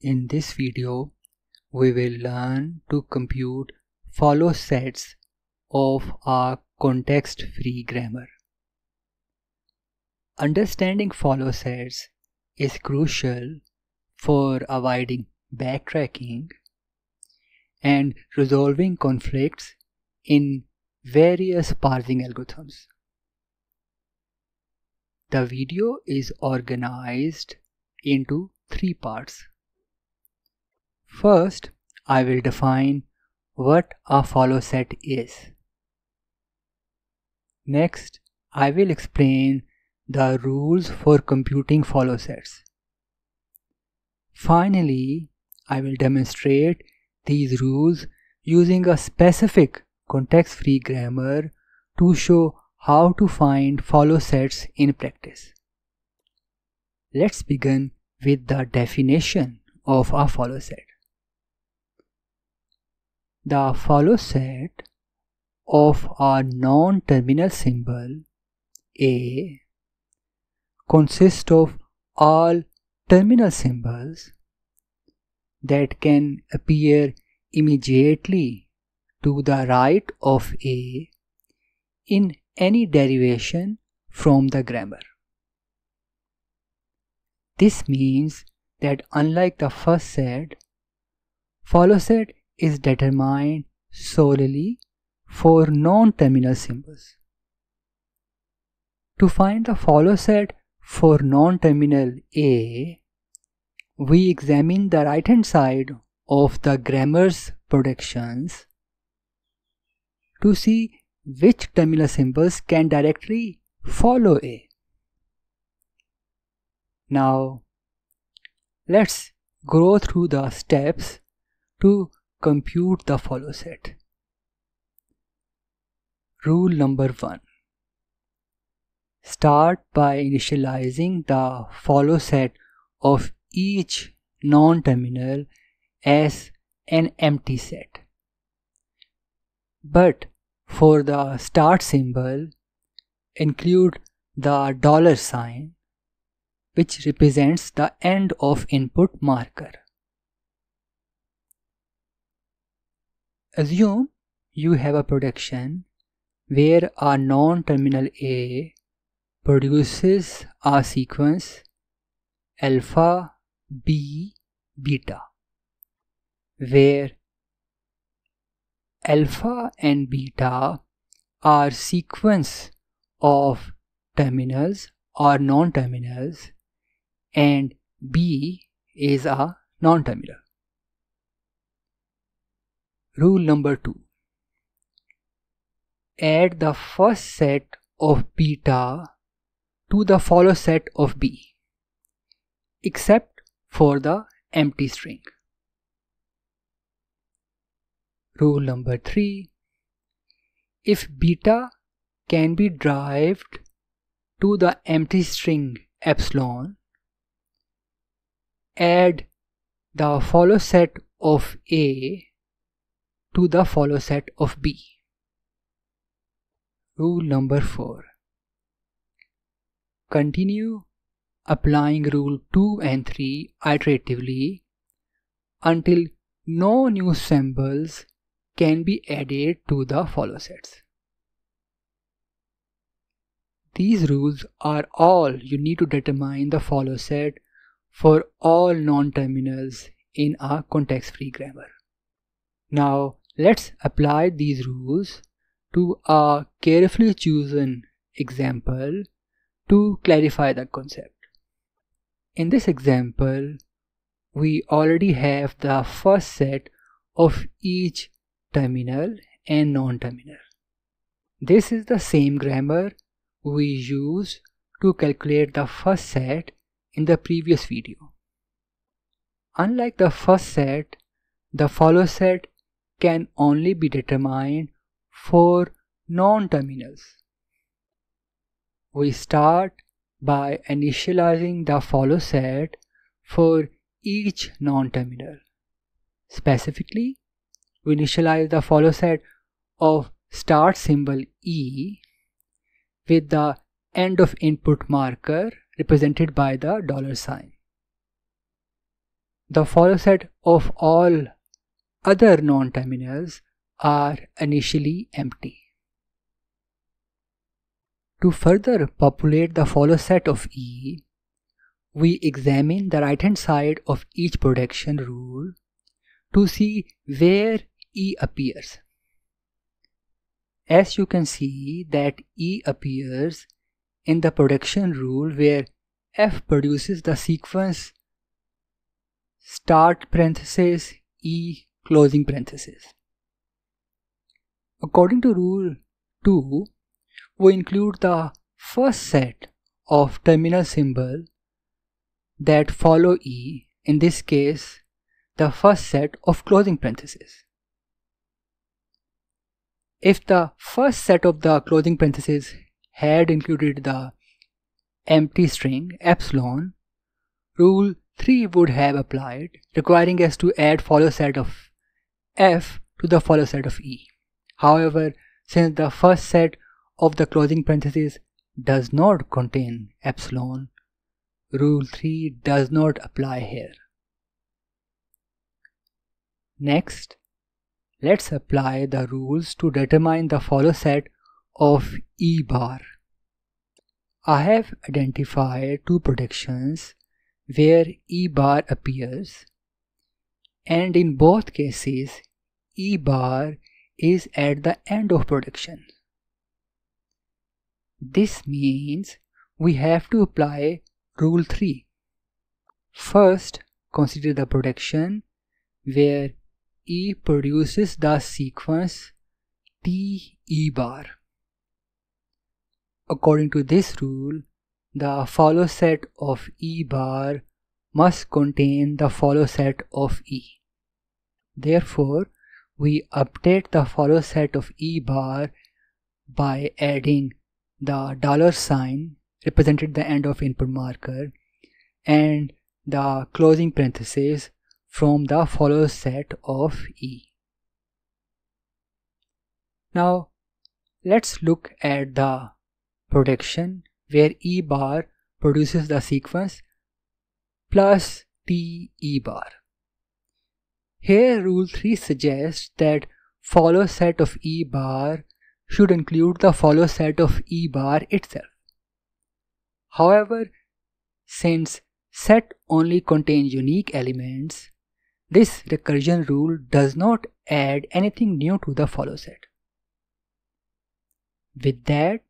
In this video, we will learn to compute follow sets of our context-free grammar. Understanding follow sets is crucial for avoiding backtracking and resolving conflicts in various parsing algorithms. The video is organized into three parts. First, I will define what a follow set is. Next, I will explain the rules for computing follow sets. Finally, I will demonstrate these rules using a specific context-free grammar to show how to find follow sets in practice. Let's begin with the definition of a follow set. The follow set of a non-terminal symbol A consists of all terminal symbols that can appear immediately to the right of A in any derivation from the grammar. This means that unlike the first set, follow set is determined solely for non-terminal symbols. To find the follow set for non-terminal A, we examine the right-hand side of the grammar's productions to see which terminal symbols can directly follow A. Now, let's go through the steps to compute the follow set. Rule number 1. Start by initializing the follow set of each non-terminal as an empty set. But for the start symbol, include the dollar sign, which represents the end of input marker. Assume you have a production where a non-terminal A produces a sequence alpha, B, beta, where alpha and beta are sequence of terminals or non-terminals, and B is a non-terminal. Rule number 2. Add the first set of beta to the follow set of B, except for the empty string. Rule number 3. If beta can be derived to the empty string epsilon, add the follow set of A to the follow set of B. Rule number 4. Continue applying rule 2 and 3 iteratively until no new symbols can be added to the follow sets. These rules are all you need to determine the follow set for all non-terminals in our context-free grammar. Now, let's apply these rules to a carefully chosen example to clarify the concept. In this example, we already have the first set of each terminal and non-terminal. This is the same grammar we used to calculate the first set in the previous video. Unlike the first set, the follow set can only be determined for non-terminals. We start by initializing the follow set for each non-terminal. Specifically, we initialize the follow set of start symbol E with the end of input marker represented by the dollar sign. The follow set of all other non-terminals are initially empty. To further populate the follow set of E, we examine the right-hand side of each protection rule to see where E appears. As you can see that E appears in the production rule where F produces the sequence start parenthesis E closing parenthesis. According to rule 2, we include the first set of terminal symbol that follow E, in this case the first set of closing parenthesis. If the first set of the closing parenthesis had included the empty string epsilon, rule 3 would have applied, requiring us to add follow set of F to the follow set of E. However, since the first set of the closing parenthesis does not contain epsilon, rule 3 does not apply here. Next, let's apply the rules to determine the follow set of E bar. I have identified two protections where E bar appears, and in both cases E bar is at the end of protection. This means we have to apply rule 3. First, consider the protection where E produces the sequence T E bar. According to this rule, the follow set of E bar must contain the follow set of E. Therefore, we update the follow set of E bar by adding the dollar sign represented the end of input marker and the closing parenthesis from the follow set of E. Now let's look at the protection where E bar produces the sequence plus T E bar. Here rule 3 suggests that follow set of E bar should include the follow set of E bar itself. However, since set only contains unique elements, this recursion rule does not add anything new to the follow set. With that,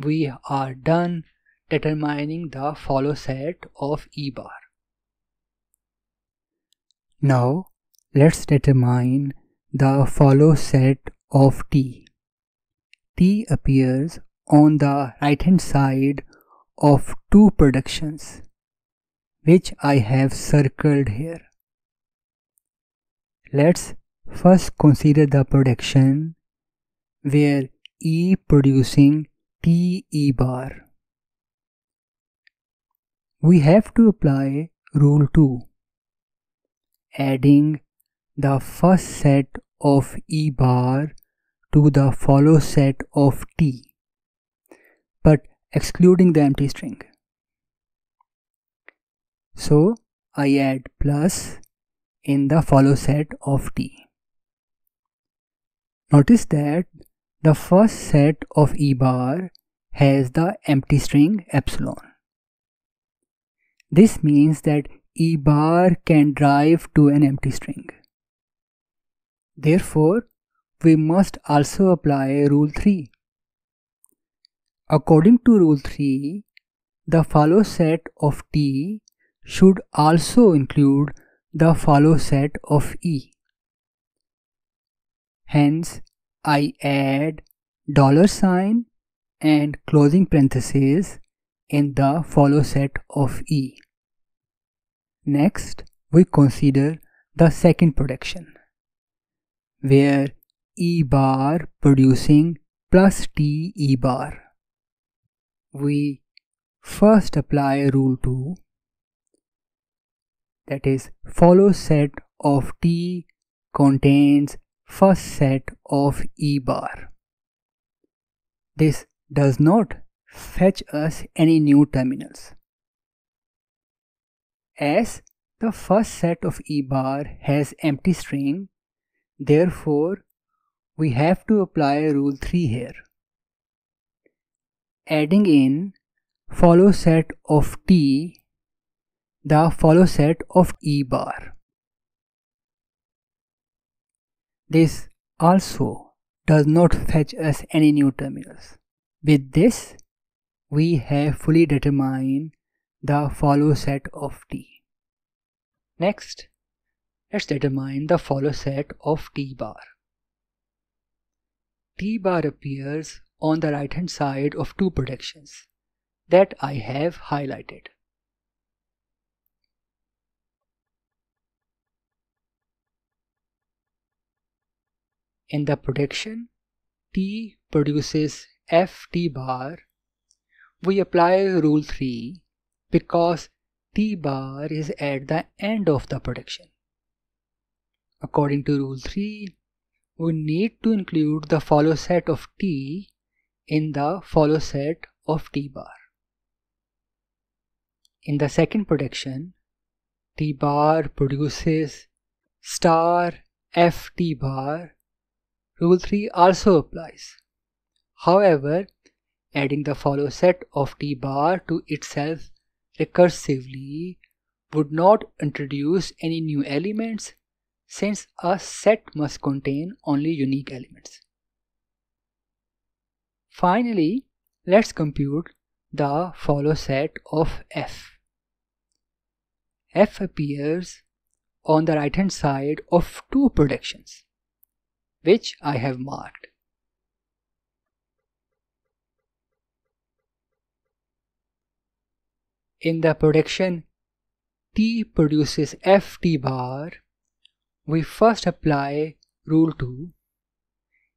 we are done determining the follow set of E bar. Now, let's determine the follow set of T. T appears on the right hand side of two productions, which I have circled here. Let's first consider the production where E producing T E bar. We have to apply rule 2, adding the first set of E bar to the follow set of T, but excluding the empty string. So I add plus in the follow set of T. Notice that the first set of E bar has the empty string epsilon. This means that E bar can drive to an empty string. Therefore, we must also apply rule 3. According to rule 3, the follow set of T should also include the follow set of E. Hence, I add dollar sign and closing parenthesis in the follow set of E. Next, we consider the second production where E bar producing plus T E bar. We first apply rule 2, that is, follow set of T contains first set of E bar. This does not fetch us any new terminals. As The first set of E-bar has empty string, therefore we have to apply rule 3 here. Adding in follow set of T, the follow set of E-bar. This also does not fetch us any new terminals. With this, we have fully determined the follow set of T. Next, let's determine the follow set of T-bar. T-bar appears on the right hand side of two protections that I have highlighted. In the protection T produces F T-bar, we apply rule 3 because T-bar is at the end of the protection. According to rule 3, we need to include the follow set of T in the follow set of T-bar. In the second protection, T-bar produces star F T-bar. Rule 3 also applies. However, adding the follow set of T-bar to itself recursively would not introduce any new elements, since a set must contain only unique elements. Finally, let's compute the follow set of F. F appears on the right hand side of two protections, which I have marked. In the protection T produces F T-bar, we first apply rule 2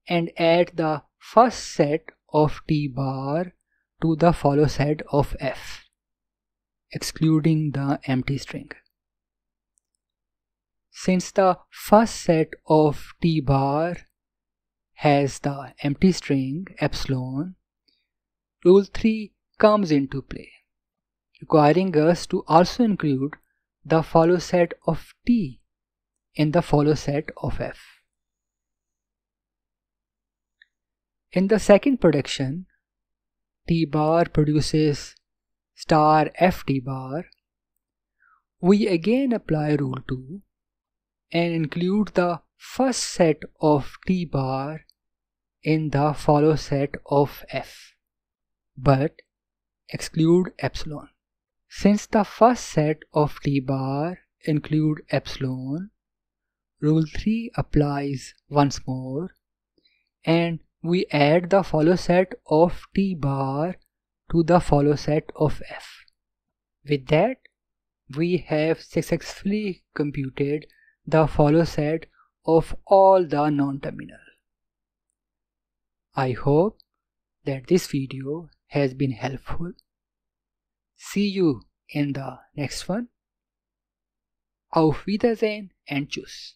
and add the first set of T-bar to the follow set of F, excluding the empty string. Since the first set of T-bar has the empty string epsilon, rule 3 comes into play, requiring us to also include the follow set of T in the follow set of F. In the second protection, T-bar produces star F T-bar. We again apply rule 2 and include the first set of T-bar in the follow set of F, but exclude epsilon. Since the first set of T-bar include epsilon, rule 3 applies once more and we add the follow set of T-bar to the follow set of F. With that, we have successfully computed the follow set of all the non-terminal. I hope that this video has been helpful. See you in the next one. Auf Wiedersehen and Tschüss.